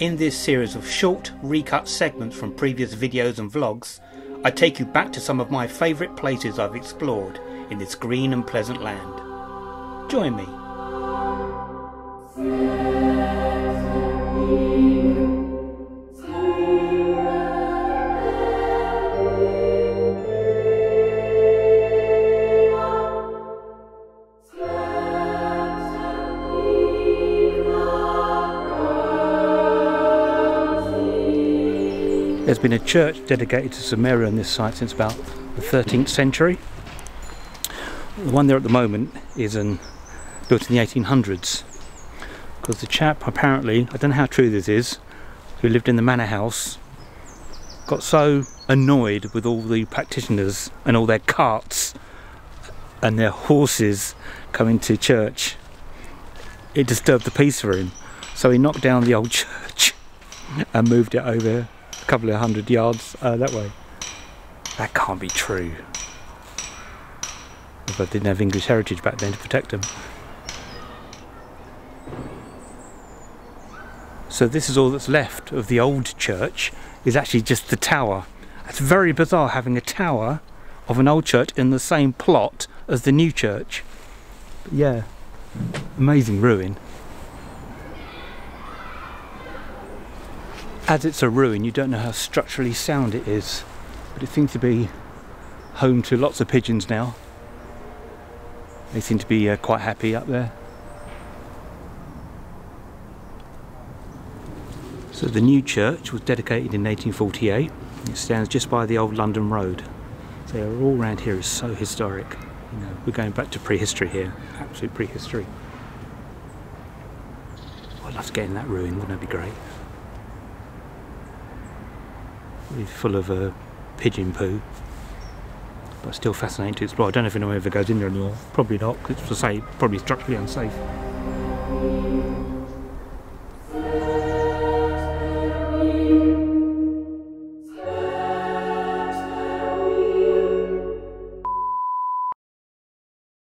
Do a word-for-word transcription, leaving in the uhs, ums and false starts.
In this series of short, recut segments from previous videos and vlogs, I take you back to some of my favourite places I've explored in this green and pleasant land. Join me. There's been a church dedicated to St Mary on this site since about the thirteenth century. The one there at the moment is an, built in the eighteen hundreds, because the chap apparently, I don't know how true this is, who lived in the manor house, got so annoyed with all the practitioners and all their carts and their horses coming to church, it disturbed the peace for him. So he knocked down the old church and moved it over here, couple of hundred yards uh, that way. That can't be true. If I didn't have English heritage back then to protect them. So this is all that's left of the old church, is actually just the tower. It's very bizarre having a tower of an old church in the same plot as the new church. But yeah, amazing ruin. As it's a ruin, you don't know how structurally sound it is, but it seems to be home to lots of pigeons now. They seem to be uh, quite happy up there. So the new church was dedicated in eighteen forty-eight. It stands just by the old London Road. So all around here is so historic. You know, we're going back to prehistory here, absolute prehistory. Oh, I'd love to get in that ruin, wouldn't that be great? Full of uh, pigeon poo, but still fascinating to explore. I don't know if anyone ever goes in there anymore. Probably not, because it's, say, probably structurally unsafe.